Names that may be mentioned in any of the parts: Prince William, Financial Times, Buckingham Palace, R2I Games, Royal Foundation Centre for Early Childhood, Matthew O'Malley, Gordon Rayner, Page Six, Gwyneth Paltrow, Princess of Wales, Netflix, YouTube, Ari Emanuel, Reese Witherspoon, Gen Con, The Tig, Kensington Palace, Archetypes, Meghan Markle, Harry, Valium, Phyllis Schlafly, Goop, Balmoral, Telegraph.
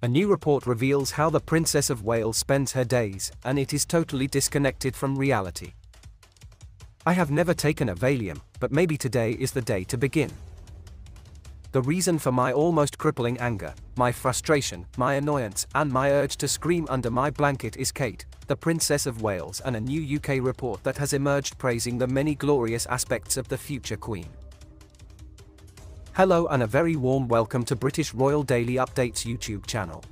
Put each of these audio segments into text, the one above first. A new report reveals how the Princess of Wales spends her days, and it is totally disconnected from reality. I have never taken a Valium, but maybe today is the day to begin. The reason for my almost crippling anger, my frustration, my annoyance, and my urge to scream under my blanket is Kate, the Princess of Wales, and a new UK report that has emerged praising the many glorious aspects of the future Queen. Hello and a very warm welcome to British Royal Daily Updates YouTube channel.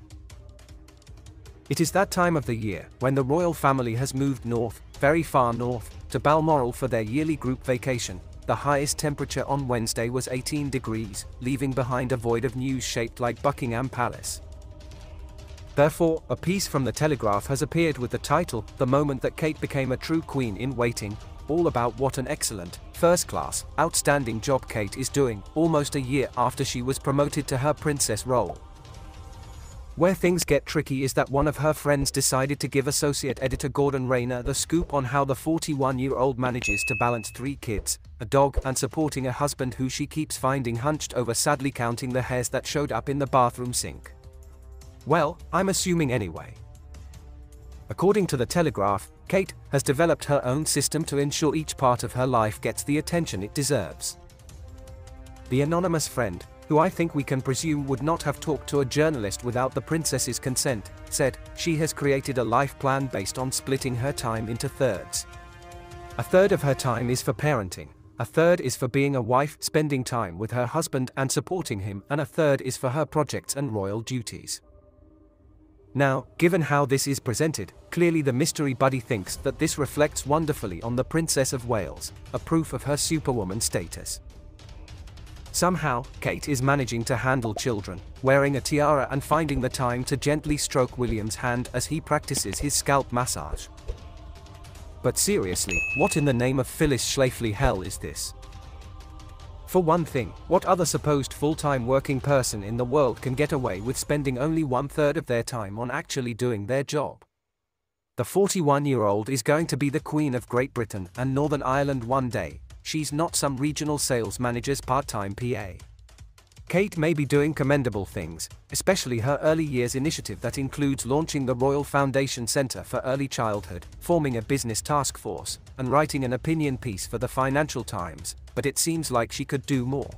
It is that time of the year when the royal family has moved north, very far north, to Balmoral for their yearly group vacation. The highest temperature on Wednesday was 18 degrees, leaving behind a void of news shaped like Buckingham Palace. Therefore, a piece from the Telegraph has appeared with the title, "The Moment That Kate Became a True Queen in Waiting," all about what an excellent, first-class, outstanding job Kate is doing, almost a year after she was promoted to her princess role. Where things get tricky is that one of her friends decided to give associate editor Gordon Rayner the scoop on how the 41-year-old manages to balance three kids, a dog, and supporting a husband who she keeps finding hunched over, sadly counting the hairs that showed up in the bathroom sink. Well, I'm assuming anyway. According to the Telegraph, Kate has developed her own system to ensure each part of her life gets the attention it deserves. The anonymous friend, who I think we can presume would not have talked to a journalist without the princess's consent, said she has created a life plan based on splitting her time into thirds. A third of her time is for parenting, a third is for being a wife, spending time with her husband and supporting him, and a third is for her projects and royal duties. Now, given how this is presented, clearly the mystery buddy thinks that this reflects wonderfully on the Princess of Wales, a proof of her superwoman status. Somehow, Kate is managing to handle children, wearing a tiara and finding the time to gently stroke William's hand as he practices his scalp massage. But seriously, what in the name of Phyllis Schlafly hell is this? For one thing, what other supposed full-time working person in the world can get away with spending only one-third of their time on actually doing their job? The 41-year-old is going to be the Queen of Great Britain and Northern Ireland one day. She's not some regional sales manager's part-time PA. Kate may be doing commendable things, especially her early years initiative that includes launching the Royal Foundation Centre for Early Childhood, forming a business task force, and writing an opinion piece for the Financial Times, but it seems like she could do more.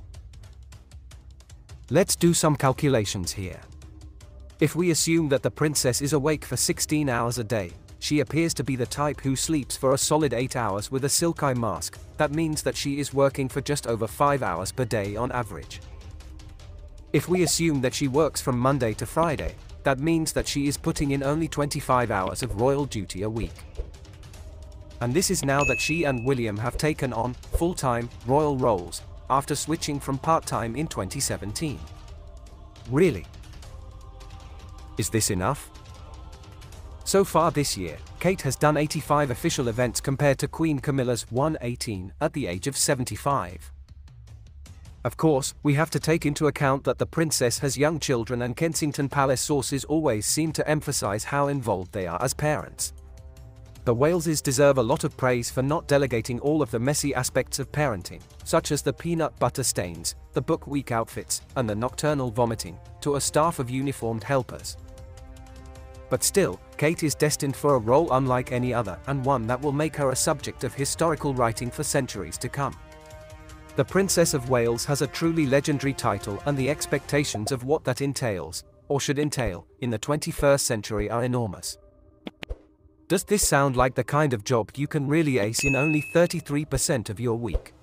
Let's do some calculations here. If we assume that the princess is awake for 16 hours a day, she appears to be the type who sleeps for a solid 8 hours with a silk-eye mask. That means that she is working for just over 5 hours per day on average. If we assume that she works from Monday to Friday, that means that she is putting in only 25 hours of royal duty a week. And this is now that she and William have taken on full-time royal roles after switching from part-time in 2017. Really? Is this enough? So far this year, Kate has done 85 official events compared to Queen Camilla's 118 at the age of 75. Of course, we have to take into account that the princess has young children, and Kensington Palace sources always seem to emphasize how involved they are as parents. The Waleses deserve a lot of praise for not delegating all of the messy aspects of parenting, such as the peanut butter stains, the book week outfits, and the nocturnal vomiting, to a staff of uniformed helpers. But still, Kate is destined for a role unlike any other, and one that will make her a subject of historical writing for centuries to come. The Princess of Wales has a truly legendary title, and the expectations of what that entails, or should entail, in the 21st century are enormous. Does this sound like the kind of job you can really ace in only 33% of your week?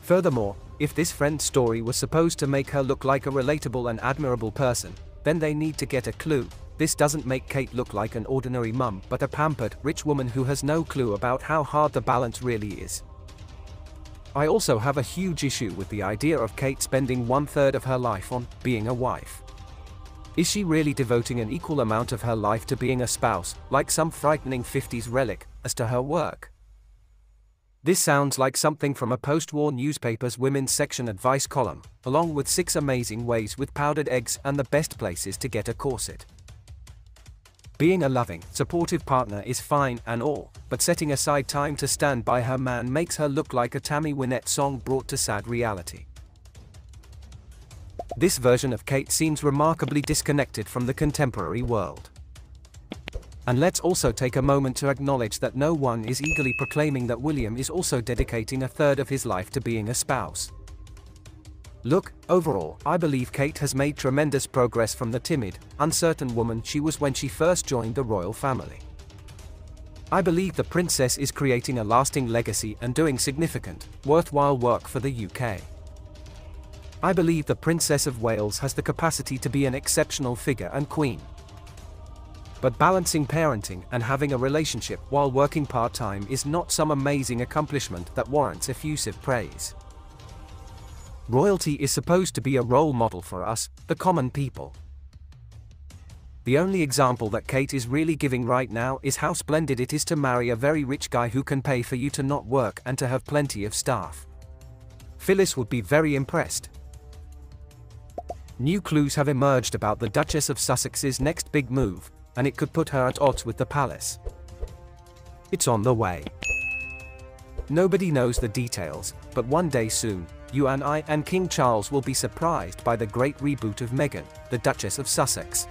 Furthermore, if this friend's story was supposed to make her look like a relatable and admirable person, then they need to get a clue. This doesn't make Kate look like an ordinary mum, but a pampered, rich woman who has no clue about how hard the balance really is. I also have a huge issue with the idea of Kate spending one-third of her life on being a wife. Is she really devoting an equal amount of her life to being a spouse, like some frightening 50s relic, as to her work? This sounds like something from a post-war newspaper's women's section advice column, along with 6 amazing ways with powdered eggs and the best places to get a corset. Being a loving, supportive partner is fine and all, but setting aside time to stand by her man makes her look like a Tammy Wynette song brought to sad reality. This version of Kate seems remarkably disconnected from the contemporary world. And let's also take a moment to acknowledge that no one is eagerly proclaiming that William is also dedicating a third of his life to being a spouse. Look, overall, I believe Kate has made tremendous progress from the timid, uncertain woman she was when she first joined the royal family. I believe the princess is creating a lasting legacy and doing significant, worthwhile work for the UK. I believe the Princess of Wales has the capacity to be an exceptional figure and queen. But balancing parenting and having a relationship while working part-time is not some amazing accomplishment that warrants effusive praise. Royalty is supposed to be a role model for us, the common people. The only example that Kate is really giving right now is how splendid it is to marry a very rich guy who can pay for you to not work and to have plenty of staff. Phyllis would be very impressed. New clues have emerged about the Duchess of Sussex's next big move, and it could put her at odds with the palace. It's on the way. Nobody knows the details, but one day soon, you and I and King Charles will be surprised by the great reboot of Meghan, the Duchess of Sussex.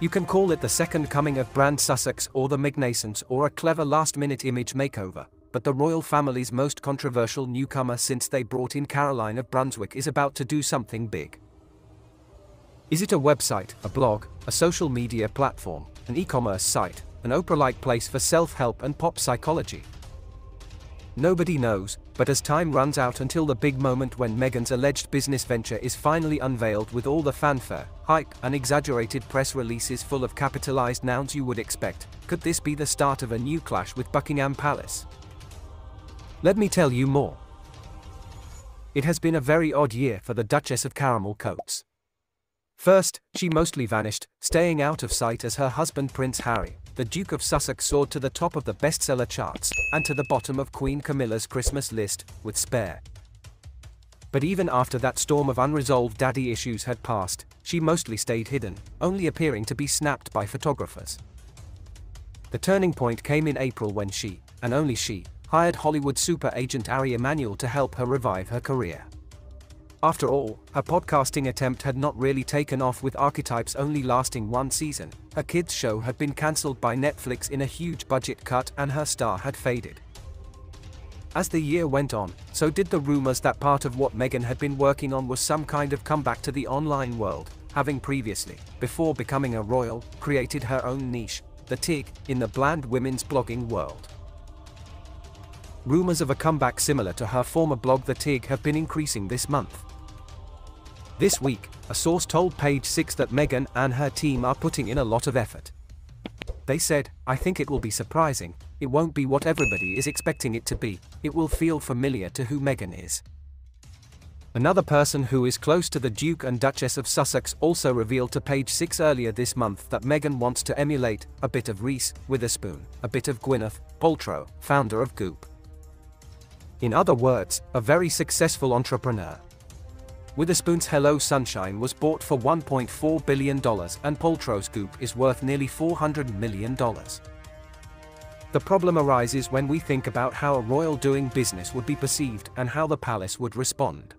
You can call it the second coming of Brand Sussex or the Magnificence or a clever last-minute image makeover, but the royal family's most controversial newcomer since they brought in Caroline of Brunswick is about to do something big. Is it a website, a blog, a social media platform, an e-commerce site, an Oprah-like place for self-help and pop psychology? Nobody knows, but as time runs out until the big moment when Meghan's alleged business venture is finally unveiled with all the fanfare, hype, and exaggerated press releases full of capitalized nouns you would expect, could this be the start of a new clash with Buckingham Palace? Let me tell you more. It has been a very odd year for the Duchess of Caramel Coats. First, she mostly vanished, staying out of sight as her husband Prince Harry, the Duke of Sussex, soared to the top of the bestseller charts and to the bottom of Queen Camilla's Christmas list, with Spare. But even after that storm of unresolved daddy issues had passed, she mostly stayed hidden, only appearing to be snapped by photographers. The turning point came in April when she, and only she, hired Hollywood super agent Ari Emanuel to help her revive her career. After all, her podcasting attempt had not really taken off, with Archetypes only lasting one season, her kids' show had been cancelled by Netflix in a huge budget cut, and her star had faded. As the year went on, so did the rumours that part of what Meghan had been working on was some kind of comeback to the online world, having previously, before becoming a royal, created her own niche, The Tig, in the bland women's blogging world. Rumours of a comeback similar to her former blog The Tig have been increasing this month. This week, a source told Page Six that Meghan and her team are putting in a lot of effort. They said, "I think it will be surprising, it won't be what everybody is expecting it to be, it will feel familiar to who Meghan is." Another person who is close to the Duke and Duchess of Sussex also revealed to Page Six earlier this month that Meghan wants to emulate a bit of Reese Witherspoon, a bit of Gwyneth Paltrow, founder of Goop. In other words, a very successful entrepreneur. Witherspoon's Hello Sunshine was bought for $1.4 billion and Paltrow's Goop is worth nearly $400 million. The problem arises when we think about how a royal doing business would be perceived and how the palace would respond.